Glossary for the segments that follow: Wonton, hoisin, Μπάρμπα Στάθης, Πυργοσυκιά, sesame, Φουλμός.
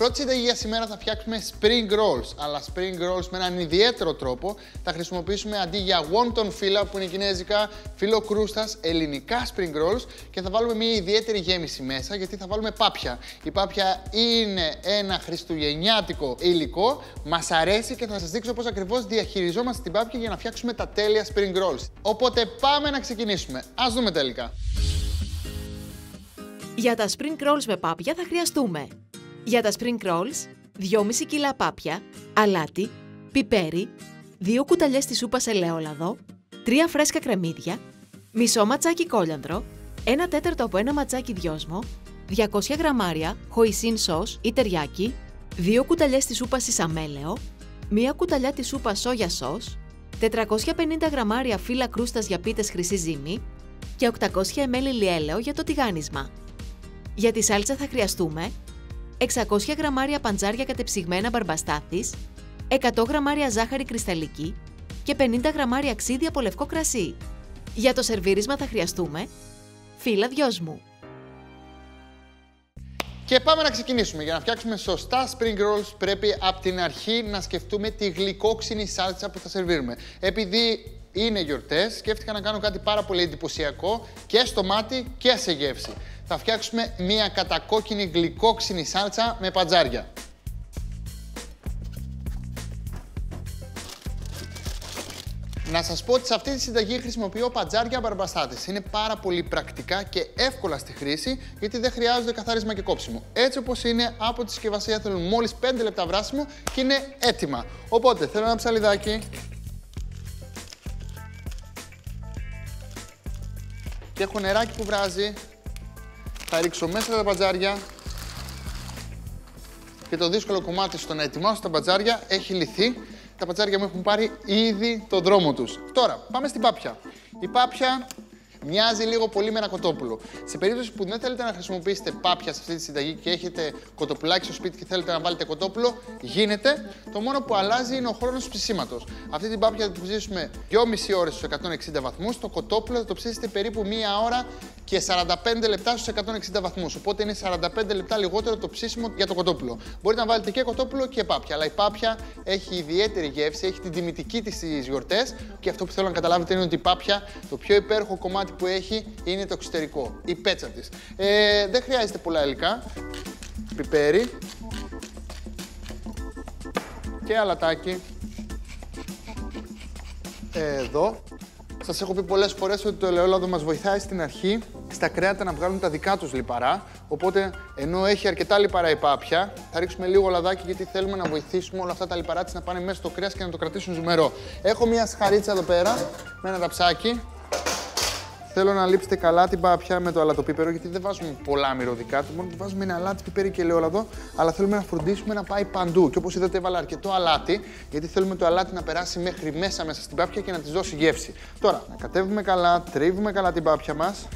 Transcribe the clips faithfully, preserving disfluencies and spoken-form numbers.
Πρώτη συνταγή για σήμερα θα φτιάξουμε spring rolls, αλλά spring rolls με έναν ιδιαίτερο τρόπο. Θα χρησιμοποιήσουμε αντί για wonton φύλλα που είναι κινέζικα, φύλλο κρούστας, ελληνικά spring rolls και θα βάλουμε μια ιδιαίτερη γέμιση μέσα γιατί θα βάλουμε πάπια. Η πάπια είναι ένα χριστουγεννιάτικο υλικό, μας αρέσει και θα σας δείξω πώς ακριβώς διαχειριζόμαστε την πάπια για να φτιάξουμε τα τέλεια spring rolls. Οπότε πάμε να ξεκινήσουμε. Ας δούμε τα υλικά. Για τα spring rolls με πάπια θα χρειαστούμε για τα spring rolls δυόμισι κιλά πάπια, αλάτι, πιπέρι, δύο κουταλιές της σούπας ελαιόλαδο, τρία φρέσκα κρεμμύδια, μισό ματσάκι κόλιανδρο, ένα τέταρτο από ένα ματσάκι δυόσμο, διακόσια γραμμάρια hoisin sauce ή teriyaki, δύο κουταλιές της σούπας σισαμέλαιο, μία κουταλιά της σούπας soya sauce, τετρακόσια πενήντα γραμμάρια φύλλα κρούστας για πίτες χρυσή ζύμη και οκτακόσια μιλιλίτρα ελαιόλαδο για το τηγάνισμα. Για τη σάλτσα θα χρειαστούμε εξακόσια γραμμάρια παντζάρια κατεψυγμένα Μπάρμπα Στάθης, εκατό γραμμάρια ζάχαρη κρυσταλλική και πενήντα γραμμάρια ξίδι από λευκό κρασί. Για το σερβίρισμα θα χρειαστούμε φύλλα δυόσμου. Και πάμε να ξεκινήσουμε. Για να φτιάξουμε σωστά spring rolls πρέπει από την αρχή να σκεφτούμε τη γλυκόξινη σάλτσα που θα σερβίρουμε. Επειδή είναι γιορτές, σκέφτηκα να κάνω κάτι πάρα πολύ εντυπωσιακό και στο μάτι και σε γεύση. Θα φτιάξουμε μία κατακόκκινη γλυκόξινη σάλτσα με παντζάρια. Να σας πω ότι σε αυτή τη συνταγή χρησιμοποιώ παντζάρια Μπάρμπα Στάθης. Είναι πάρα πολύ πρακτικά και εύκολα στη χρήση, γιατί δεν χρειάζονται καθάρισμα και κόψιμο. Έτσι όπως είναι από τη συσκευασία, θέλουν μόλις πέντε λεπτά βράσιμο και είναι έτοιμα. Οπότε θέλω ένα ψαλιδάκι. Και έχω νεράκι που βράζει. Θα ρίξω μέσα τα μπατζάρια και το δύσκολο κομμάτι στο να ετοιμάσω τα μπατζάρια έχει λυθεί. Τα μπατζάρια μου έχουν πάρει ήδη τον δρόμο τους. Τώρα, πάμε στην πάπια. Η πάπια μοιάζει λίγο πολύ με ένα κοτόπουλο. Σε περίπτωση που δεν θέλετε να χρησιμοποιήσετε πάπια σε αυτή τη συνταγή και έχετε κοτοπουλάκι στο σπίτι και θέλετε να βάλετε κοτόπουλο, γίνεται. Το μόνο που αλλάζει είναι ο χρόνος ψησίματος. Αυτή την πάπια θα την ψήσουμε δυόμιση ώρες στους εκατόν εξήντα βαθμούς. Το κοτόπουλο θα το ψήσετε περίπου μία ώρα και σαράντα πέντε λεπτά στους εκατόν εξήντα βαθμούς. Οπότε είναι σαράντα πέντε λεπτά λιγότερο το ψήσιμο για το κοτόπουλο. Μπορείτε να βάλετε και κοτόπουλο και πάπια. Αλλά η πάπια έχει ιδιαίτερη γεύση, έχει την τιμητική της στις γιορτές. Και αυτό που θέλω να καταλάβετε είναι ότι η πάπια, το πιο υπέροχο κομμάτι που έχει είναι το εξωτερικό, η πέτσα της. Ε, δεν χρειάζεται πολλά υλικά. Πιπέρι. Και αλατάκι. Εδώ. Σας έχω πει πολλές φορές ότι το ελαιόλαδο μας βοηθάει στην αρχή στα κρέατα να βγάλουν τα δικά τους λιπαρά. Οπότε, ενώ έχει αρκετά λιπαρά η πάπια, θα ρίξουμε λίγο λαδάκι γιατί θέλουμε να βοηθήσουμε όλα αυτά τα λιπαρά της να πάνε μέσα στο κρέας και να το κρατήσουν ζουμερό. Έχω μια σχαρίτσα εδώ πέρα με ένα ταψάκι. Θέλω να λείψετε καλά την πάπια με το αλατοπίπερο, γιατί δεν βάζουμε πολλά μυρωδικά. Το μόνο που βάζουμε είναι αλάτι, πιπέρι και ελαιόλαδο, αλλά θέλουμε να φροντίσουμε να πάει παντού. Και όπως είδατε, έβαλα αρκετό αλάτι, γιατί θέλουμε το αλάτι να περάσει μέχρι μέσα μέσα στην πάπια και να της δώσει γεύση. Τώρα, να κατέβουμε καλά, τρίβουμε καλά την πάπια μας,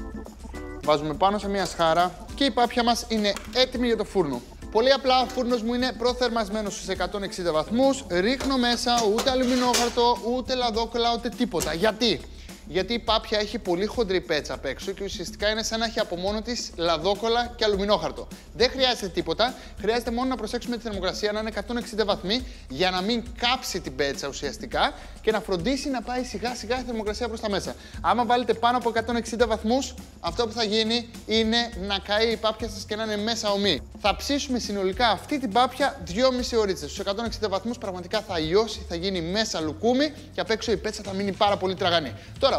βάζουμε πάνω σε μια σχάρα και η πάπια μας είναι έτοιμη για το φούρνο. Πολύ απλά, ο φούρνος μου είναι προθερμασμένος στους εκατόν εξήντα βαθμούς, ρίχνω μέσα ούτε αλουμινόχαρτο, ούτε λαδόκολλα, ούτε τίποτα. Γιατί? Γιατί η πάπια έχει πολύ χοντρή πέτσα απ' έξω και ουσιαστικά είναι σαν να έχει από μόνο της λαδόκολλα και αλουμινόχαρτο. Δεν χρειάζεται τίποτα, χρειάζεται μόνο να προσέξουμε τη θερμοκρασία να είναι εκατόν εξήντα βαθμοί για να μην κάψει την πέτσα ουσιαστικά και να φροντίσει να πάει σιγά σιγά η θερμοκρασία προς τα μέσα. Άμα βάλετε πάνω από εκατόν εξήντα βαθμούς, αυτό που θα γίνει είναι να καεί η πάπια σας και να είναι μέσα ομή. Θα ψήσουμε συνολικά αυτή την πάπια δυόμιση ώρες. Στους εκατόν εξήντα βαθμούς πραγματικά θα λιώσει, θα γίνει μέσα λουκούμι και απ' έξω η πέτσα θα μείνει πάρα πολύ τραγανή.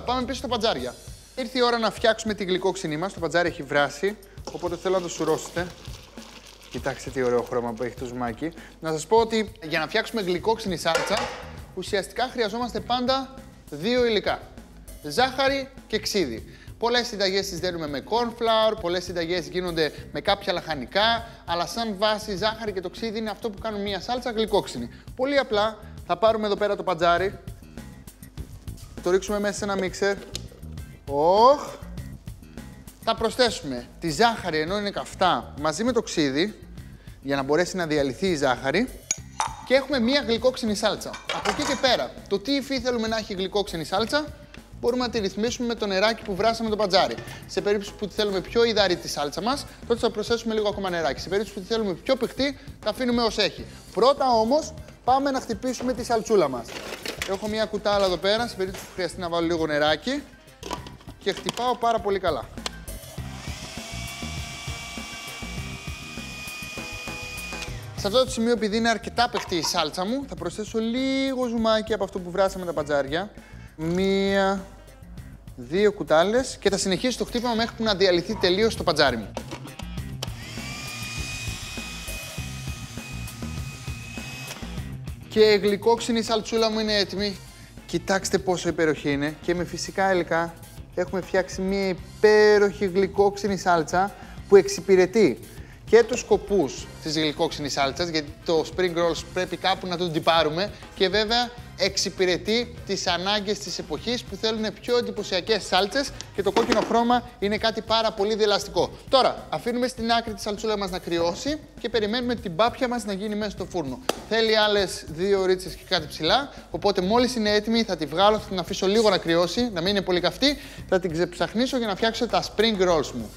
Πάμε πίσω στα παντζάρια. Ήρθε η ώρα να φτιάξουμε τη γλυκόξινή μας. Το παντζάρι έχει βράσει, οπότε θέλω να το σουρώσετε. Κοιτάξτε τι ωραίο χρώμα που έχει το ζουμάκι. Να σας πω ότι για να φτιάξουμε γλυκόξινη σάλτσα, ουσιαστικά χρειαζόμαστε πάντα δύο υλικά. Ζάχαρη και ξίδι. Πολλές συνταγές τις δένουμε με cornflour, πολλές συνταγές γίνονται με κάποια λαχανικά, αλλά σαν βάση η ζάχαρη και το ξίδι είναι αυτό που κάνουν μια σάλτσα γλυκόξινη. Πολύ απλά θα πάρουμε εδώ πέρα το παντζάρι. Το ρίξουμε μέσα σε ένα μίξερ. Οχ! Θα προσθέσουμε τη ζάχαρη ενώ είναι καυτά μαζί με το ξίδι για να μπορέσει να διαλυθεί η ζάχαρη και έχουμε μία γλυκόξινη σάλτσα. Από εκεί και πέρα, το τι υφή θέλουμε να έχει η γλυκόξινη σάλτσα μπορούμε να τη ρυθμίσουμε με το νεράκι που βράσαμε το πατζάρι. Σε περίπτωση που τη θέλουμε πιο υδαρή τη σάλτσα μας, τότε θα προσθέσουμε λίγο ακόμα νεράκι. Σε περίπτωση που τη θέλουμε πιο πηχτή, τα αφήνουμε ως έχει. Πρώτα όμως, πάμε να χτυπήσουμε τη σαλτσούλα μας. Έχω μια κουτάλα εδώ πέρα, σε περίπτωση που χρειαστεί να βάλω λίγο νεράκι και χτυπάω πάρα πολύ καλά. Σε αυτό το σημείο, επειδή είναι αρκετά παιχτή η σάλτσα μου, θα προσθέσω λίγο ζουμάκι από αυτό που βράσαμε τα πατζάρια. Μία, δύο κουτάλες και θα συνεχίσει το χτύπημα μέχρι που να διαλυθεί τελείως το πατζάρι μου. Και γλυκόξινη η σαλτσούλα μου είναι έτοιμη. Κοιτάξτε πόσο υπέροχη είναι και με φυσικά υλικά έχουμε φτιάξει μία υπέροχη γλυκόξινη σάλτσα που εξυπηρετεί και τους σκοπούς της γλυκόξινης σάλτσας, γιατί το spring rolls πρέπει κάπου να τον τυπάρουμε, και βέβαια εξυπηρετεί τις ανάγκες της εποχής που θέλουν πιο εντυπωσιακές σάλτσες και το κόκκινο χρώμα είναι κάτι πάρα πολύ διελαστικό. Τώρα, αφήνουμε στην άκρη τη σαλτσούλα μας να κρυώσει και περιμένουμε την πάπια μας να γίνει μέσα στο φούρνο. Θέλει άλλες δύο ωρίτσες και κάτι ψηλά, οπότε μόλις είναι έτοιμη θα τη βγάλω, θα την αφήσω λίγο να κρυώσει, να μην είναι πολύ καυτή, θα την ξεψαχνίσω για να φτιάξω τα spring rolls μου.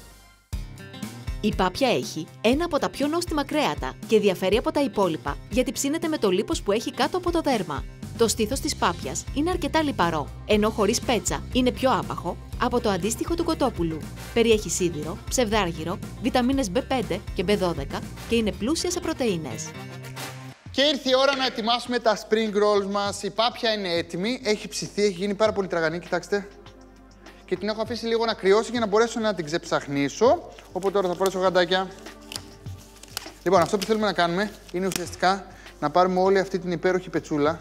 Η πάπια έχει ένα από τα πιο νόστιμα κρέατα και διαφέρει από τα υπόλοιπα γιατί ψήνεται με το λίπος που έχει κάτω από το δέρμα. Το στήθος της πάπιας είναι αρκετά λιπαρό, ενώ χωρίς πέτσα είναι πιο άπαχο από το αντίστοιχο του κοτόπουλου. Περιέχει σίδηρο, ψευδάργυρο, βιταμίνες μπι πέντε και μπι δώδεκα και είναι πλούσια σε πρωτεΐνες. Και ήρθε η ώρα να ετοιμάσουμε τα spring rolls μας. Η πάπια είναι έτοιμη, έχει ψηθεί, έχει γίνει πάρα πολύ τραγανή, κοιτάξτε. Και την έχω αφήσει λίγο να κρυώσει για να μπορέσω να την ξεψαχνίσω. Οπότε τώρα θα φορέσω γαντάκια. Λοιπόν, αυτό που θέλουμε να κάνουμε είναι ουσιαστικά να πάρουμε όλη αυτή την υπέροχη πετσούλα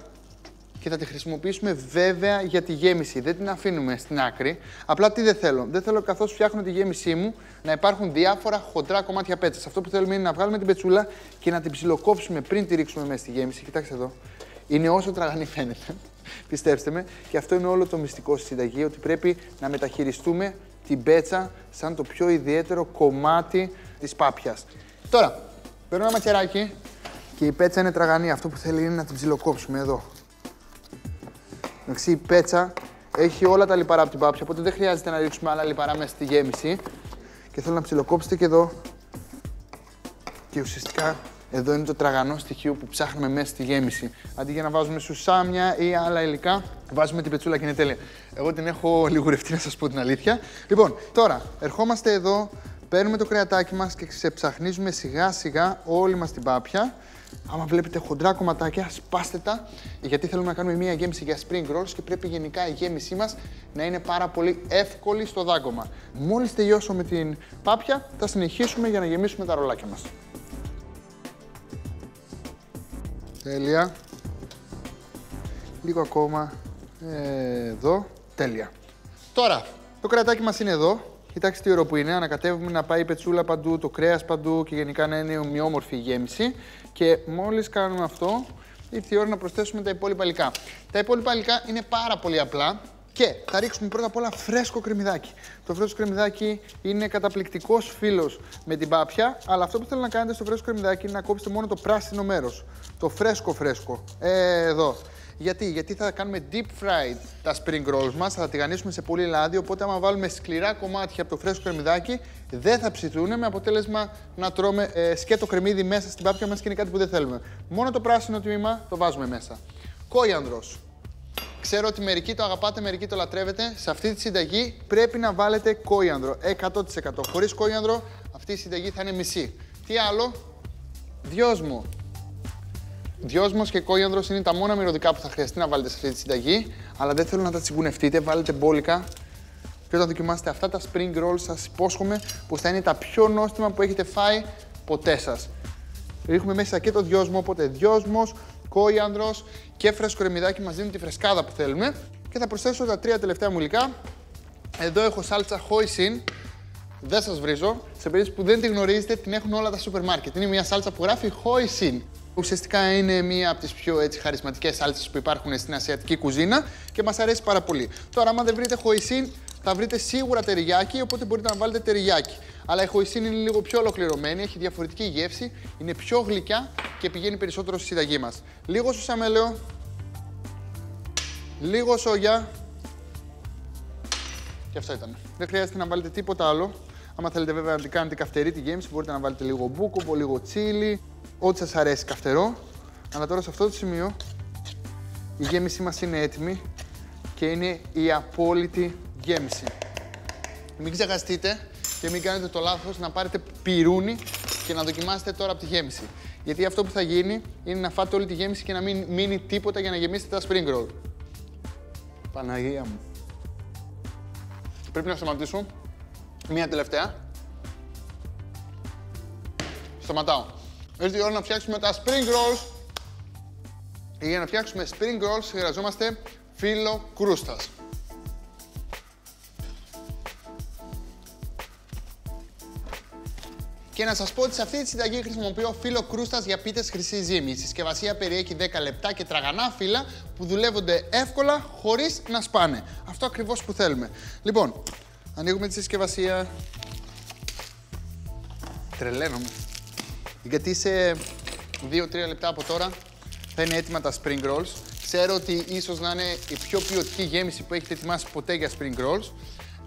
και θα τη χρησιμοποιήσουμε βέβαια για τη γέμιση. Δεν την αφήνουμε στην άκρη. Απλά τι δεν θέλω. Δεν θέλω καθώς φτιάχνω τη γέμισή μου να υπάρχουν διάφορα χοντρά κομμάτια πέτσας. Αυτό που θέλουμε είναι να βγάλουμε την πετσούλα και να την ψιλοκόψουμε πριν τη ρίξουμε μέσα στη γέμιση. Κοιτάξτε εδώ. Είναι όσο τραγανή φαίνεται. Πιστέψτε με, και αυτό είναι όλο το μυστικό στη συνταγή, ότι πρέπει να μεταχειριστούμε την πέτσα σαν το πιο ιδιαίτερο κομμάτι της πάπιας. Τώρα, παίρνω ένα ματσεράκι και η πέτσα είναι τραγανή. Αυτό που θέλει είναι να την ψιλοκόψουμε εδώ. Εντάξει, η πέτσα έχει όλα τα λιπαρά από την πάπια, οπότε δεν χρειάζεται να ρίξουμε άλλα λιπαρά μέσα στη γέμιση. Και θέλω να ψιλοκόψετε και εδώ. Και ουσιαστικά εδώ είναι το τραγανό στοιχείο που ψάχνουμε μέσα στη γέμιση. Αντί για να βάζουμε σουσάμια ή άλλα υλικά, βάζουμε την πετσούλα και είναι τέλεια. Εγώ την έχω λιγουρευτεί, να σας πω την αλήθεια. Λοιπόν, τώρα ερχόμαστε εδώ, παίρνουμε το κρεατάκι μας και ξεψαχνίζουμε σιγά σιγά όλη μας την πάπια. Άμα βλέπετε χοντρά κομματάκια, σπάστε τα, γιατί θέλουμε να κάνουμε μια γέμιση για spring rolls και πρέπει γενικά η γέμισή μας να είναι πάρα πολύ εύκολη στο δάγκωμα. Μόλις τελειώσω με την πάπια, θα συνεχίσουμε για να γεμίσουμε τα ρολάκια μας. Τέλεια. Λίγο ακόμα εδώ. Τέλεια. Τώρα, το κρεατάκι μας είναι εδώ. Κοιτάξτε τι ωραίο που είναι. Ανακατεύουμε να πάει η πετσούλα παντού, το κρέας παντού και γενικά να είναι ομοιόμορφη η γέμιση. Και μόλις κάνουμε αυτό, ήρθε η ώρα να προσθέσουμε τα υπόλοιπα υλικά. Τα υπόλοιπα υλικά είναι πάρα πολύ απλά. Και θα ρίξουμε πρώτα απ' όλα φρέσκο κρεμμυδάκι. Το φρέσκο κρεμμυδάκι είναι καταπληκτικός φίλος με την πάπια, αλλά αυτό που θέλω να κάνετε στο φρέσκο κρεμμυδάκι είναι να κόψετε μόνο το πράσινο μέρος. Το φρέσκο φρέσκο. Ε, εδώ. Γιατί? Γιατί θα κάνουμε deep fried τα spring rolls μας, θα τα τηγανίσουμε σε πολύ λάδι, οπότε άμα βάλουμε σκληρά κομμάτια από το φρέσκο κρεμμυδάκι, δεν θα ψηθούν, με αποτέλεσμα να τρώμε ε, σκέτο κρεμμύδι μέσα στην πάπια μας και είναι κάτι που δεν θέλουμε. Μόνο το πράσινο τμήμα το βάζουμε μέσα. Κόλιανδρος. Ξέρω ότι μερικοί το αγαπάτε, μερικοί το λατρεύετε. Σε αυτή τη συνταγή πρέπει να βάλετε κόλιανδρο, εκατό τοις εκατό. Χωρίς κόλιανδρο αυτή η συνταγή θα είναι μισή. Τι άλλο? Δυόσμο. Δυόσμος και κόλιανδρος είναι τα μόνα μυρωδικά που θα χρειαστεί να βάλετε σε αυτή τη συνταγή, αλλά δεν θέλω να τα τσιγκουνευτείτε, βάλετε μπόλικα. Και όταν δοκιμάσετε αυτά τα spring rolls, σας υπόσχομαι πως θα είναι τα πιο νόστιμα που έχετε φάει ποτέ σας. Ρίχνουμε μέσα και το δυόσμο, οπότε δυόσμος, κόλιανδρος και φρέσκο ρεμμυδάκι μας δίνουν τη φρεσκάδα που θέλουμε. Και θα προσθέσω τα τρία τελευταία μου υλικά. Εδώ έχω σάλτσα hoisin. Δεν σας βρίζω. Σε περίπτωση που δεν τη γνωρίζετε, την έχουν όλα τα σούπερ μάρκετ. Είναι μια σάλτσα που γράφει hoisin. Ουσιαστικά είναι μία από τις πιο έτσι, χαρισματικές σάλτσες που υπάρχουν στην ασιατική κουζίνα και μας αρέσει πάρα πολύ. Τώρα, άμα δεν βρείτε hoisin, θα βρείτε σίγουρα teriyaki, οπότε μπορείτε να βάλετε teriyaki. Αλλά η hoisin είναι λίγο πιο ολοκληρωμένη, έχει διαφορετική γεύση, είναι πιο γλυκιά και πηγαίνει περισσότερο στη συνταγή μας. Λίγο σουσαμέλαιο, λίγο σόγια, Και αυτό ήταν. Δεν χρειάζεται να βάλετε τίποτα άλλο. Άμα θέλετε βέβαια να κάνετε καυτερή τη γέμιση, μπορείτε να βάλετε λίγο μπούκο, λίγο τσίλι, ό,τι σας αρέσει καυτερό. Αλλά τώρα σε αυτό το σημείο η γέμιση μας είναι έτοιμη και είναι η απόλυτη γέμιση. Μην ξεχαστείτε και μην κάνετε το λάθος να πάρετε πιρούνι και να δοκιμάσετε τώρα από τη γέμιση. Γιατί αυτό που θα γίνει είναι να φάτε όλη τη γέμιση και να μην μείνει τίποτα για να γεμίσετε τα spring roll. Παναγία μου. Πρέπει να σταματήσω. Μία τελευταία. Σταματάω. Ήρθε η ώρα να φτιάξουμε τα spring rolls. Για να φτιάξουμε spring rolls χρειαζόμαστε φύλλο κρούστας. Και να σας πω ότι σε αυτή τη συνταγή χρησιμοποιώ φύλλο κρούστας για πίτες χρυσής ζύμης. Η συσκευασία περιέχει δέκα λεπτά και τραγανά φύλλα που δουλεύονται εύκολα χωρίς να σπάνε. Αυτό ακριβώς που θέλουμε. Λοιπόν, ανοίγουμε τη συσκευασία. Τρελαίνομαι. Γιατί σε δύο με τρία λεπτά από τώρα θα είναι έτοιμα τα spring rolls. Ξέρω ότι ίσως να είναι η πιο ποιοτική γέμιση που έχετε ετοιμάσει ποτέ για spring rolls,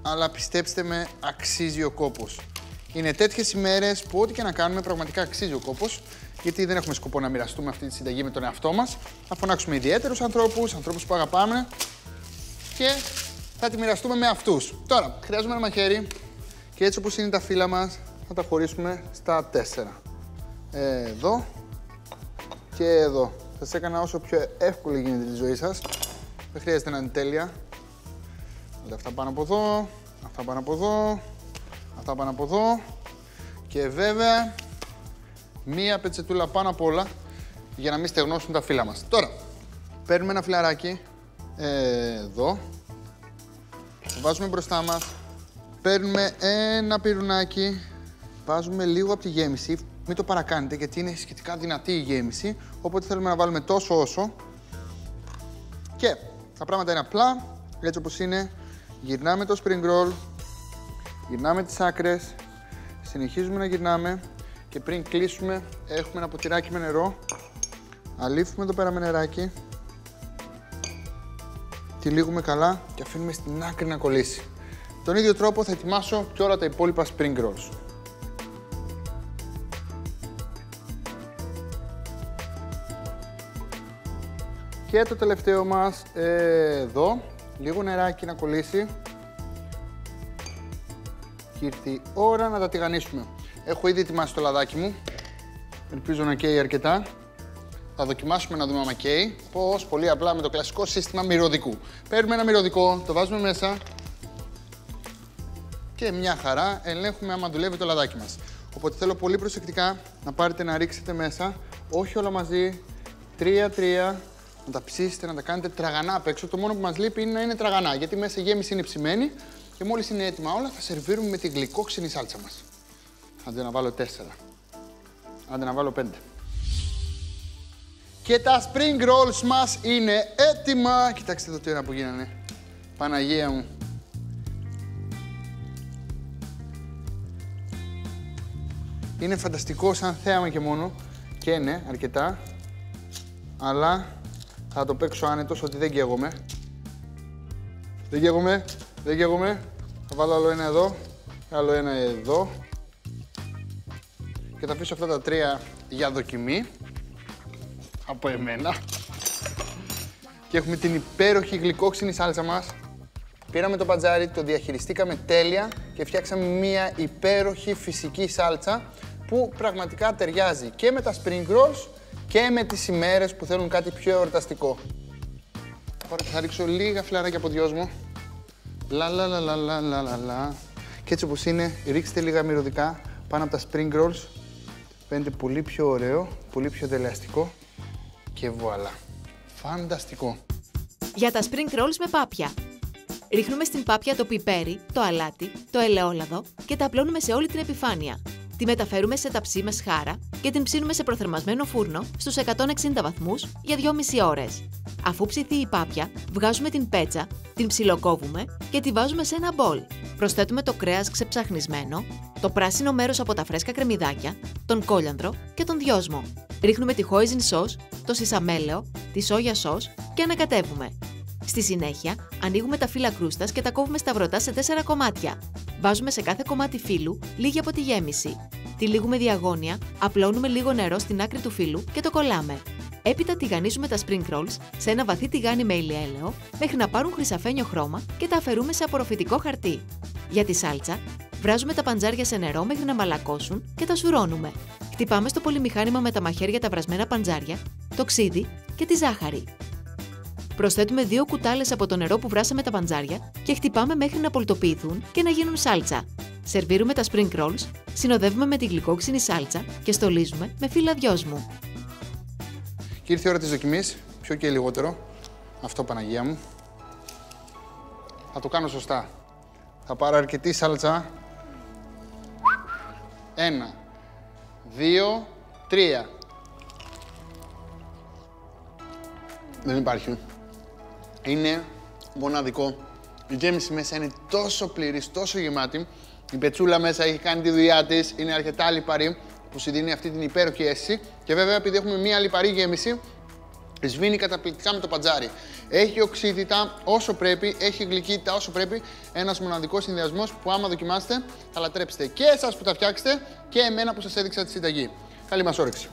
αλλά πιστέψτε με, αξίζει ο κόπος. Είναι τέτοιες ημέρες που ό,τι και να κάνουμε πραγματικά αξίζει ο κόπος, γιατί δεν έχουμε σκοπό να μοιραστούμε αυτή τη συνταγή με τον εαυτό μας. Θα φωνάξουμε ιδιαίτερους ανθρώπους, ανθρώπους που αγαπάμε και θα τη μοιραστούμε με αυτούς. Τώρα, χρειάζομαι ένα μαχαίρι και έτσι όπως είναι τα φύλλα μας θα τα χωρίσουμε στα τέσσερα. Εδώ και εδώ. Σας έκανα όσο πιο εύκολη γίνεται τη ζωή σας. Δεν χρειάζεται να είναι τέλεια. Αυτά πάνω από εδώ, αυτά πάνω από εδώ. Αυτά πάνω από εδώ και βέβαια μία πετσετούλα πάνω απ' όλα για να μην στεγνώσουν τα φύλλα μας. Τώρα, παίρνουμε ένα φιλαράκι εδώ, το βάζουμε μπροστά μας, παίρνουμε ένα πυρουνάκι, βάζουμε λίγο από τη γέμιση, μην το παρακάνετε γιατί είναι σχετικά δυνατή η γέμιση, οπότε θέλουμε να βάλουμε τόσο όσο και τα πράγματα είναι απλά, έτσι όπως είναι, γυρνάμε το spring roll, γυρνάμε τις άκρες, συνεχίζουμε να γυρνάμε και πριν κλείσουμε έχουμε ένα ποτηράκι με νερό, αλείφουμε εδώ πέρα με νεράκι, τυλίγουμε καλά και αφήνουμε στην άκρη να κολλήσει. Τον ίδιο τρόπο θα ετοιμάσω και όλα τα υπόλοιπα spring rolls. Και το τελευταίο μας ε, εδώ, λίγο νεράκι να κολλήσει. Ήρθε η ώρα να τα τηγανίσουμε. Έχω ήδη ετοιμάσει το λαδάκι μου. Ελπίζω να καίει αρκετά. Θα δοκιμάσουμε να δούμε άμα καίει. Πώς, πολύ απλά με το κλασικό σύστημα μυρωδικού. Παίρνουμε ένα μυρωδικό, το βάζουμε μέσα και μια χαρά ελέγχουμε άμα δουλεύει το λαδάκι μας. Οπότε θέλω πολύ προσεκτικά να πάρετε να ρίξετε μέσα, όχι όλα μαζί, τρία-τρία, να τα ψήσετε, να τα κάνετε τραγανά απ' έξω. Το μόνο που μας λείπει είναι να είναι τραγανά, γιατί μέσα η γέμιση είναι ψημένη. Και μόλις είναι έτοιμα όλα, θα σερβίρουμε με τη γλυκόξινη σάλτσα μας. Άντε να βάλω τέσσερα. Άντε να βάλω πέντε. Και τα spring rolls μας είναι έτοιμα. Κοιτάξτε εδώ τι ώρα που γίνανε. Παναγία μου. Είναι φανταστικό σαν θέαμα και μόνο. Και ναι, αρκετά. Αλλά θα το παίξω άνετος ότι δεν καίγομαι. Δεν καίγομαι. Δεν καίγομαι. Θα βάλω άλλο ένα εδώ, άλλο ένα εδώ. Και θα αφήσω αυτά τα τρία για δοκιμή. Από εμένα. Και έχουμε την υπέροχη γλυκόξινη σάλτσα μας. Πήραμε το πατζάρι, το διαχειριστήκαμε τέλεια και φτιάξαμε μια υπέροχη φυσική σάλτσα που πραγματικά ταιριάζει και με τα spring rolls και με τις ημέρες που θέλουν κάτι πιο εορταστικό. Τώρα θα ρίξω λίγα φιλαράκια από δυο μου. Λα λα λα λα λα λα λα. Και έτσι όπως είναι, ρίξτε λίγα μυρωδικά πάνω από τα spring rolls. Φαίνεται πολύ πιο ωραίο, πολύ πιο δελεαστικό και βουαλά. Φανταστικό. Για τα spring rolls με πάπια. Ρίχνουμε στην πάπια το πιπέρι, το αλάτι, το ελαιόλαδο και τα απλώνουμε σε όλη την επιφάνεια. Τη μεταφέρουμε σε ταψί με σχάρα και την ψήνουμε σε προθερμασμένο φούρνο στους εκατόν εξήντα βαθμούς για δυόμιση ώρες. Αφού ψηθεί η πάπια, βγάζουμε την πέτσα, την ψιλοκόβουμε και τη βάζουμε σε ένα μπολ. Προσθέτουμε το κρέας ξεψαχνισμένο, το πράσινο μέρος από τα φρέσκα κρεμμυδάκια, τον κόλιανδρο και τον δυόσμο. Ρίχνουμε τη hoisin sauce, το σισαμέλαιο, τη σόγια sauce και ανακατεύουμε. Στη συνέχεια, ανοίγουμε τα φύλλα κρούστας και τα κόβουμε σταυρωτά σε τέσσερα κομμάτια. Βάζουμε σε κάθε κομμάτι φύλλου λίγη από τη γέμιση. Τυλίγουμε διαγώνια, απλώνουμε λίγο νερό στην άκρη του φύλλου και το κολλάμε. Έπειτα τηγανίζουμε τα spring rolls σε ένα βαθύ τηγάνι με ηλιαέλαιο μέχρι να πάρουν χρυσαφένιο χρώμα και τα αφαιρούμε σε απορροφητικό χαρτί. Για τη σάλτσα, βράζουμε τα παντζάρια σε νερό μέχρι να μαλακώσουν και τα σουρώνουμε. Χτυπάμε στο πολυμηχάνημα με τα μαχαίρια τα βρασμένα παντζάρια, το ξίδι και τη ζάχαρη. Προσθέτουμε δύο κουτάλες από το νερό που βράσαμε τα παντζάρια και χτυπάμε μέχρι να πολτοποιηθούν και να γίνουν σάλτσα. Σερβίρουμε τα spring rolls, συνοδεύουμε με τη γλυκόξινη σάλτσα και στολίζουμε με φύλλα δυόσμου. Και ήρθε η ώρα της δοκιμής, πιο και λιγότερο. Αυτό, Παναγία μου. Θα το κάνω σωστά. Θα πάρω αρκετή σάλτσα. Ένα, δύο, τρία. Δεν υπάρχει. Είναι μοναδικό. Η γέμιση μέσα είναι τόσο πλήρης, τόσο γεμάτη. Η πετσούλα μέσα έχει κάνει τη δουλειά της, είναι αρκετά λιπαρή, που συνδίνει αυτή την υπέροχη αίσθηση. Και βέβαια, επειδή έχουμε μία λιπαρή γέμιση, σβήνει καταπληκτικά με το παντζάρι. Έχει οξύτητα όσο πρέπει, έχει γλυκύτητα όσο πρέπει. Ένας μοναδικός συνδυασμός που, άμα δοκιμάσετε, θα λατρέψετε και εσάς που τα φτιάξετε και εμένα που σας έδειξα τη συνταγή. Καλή μας όρεξη.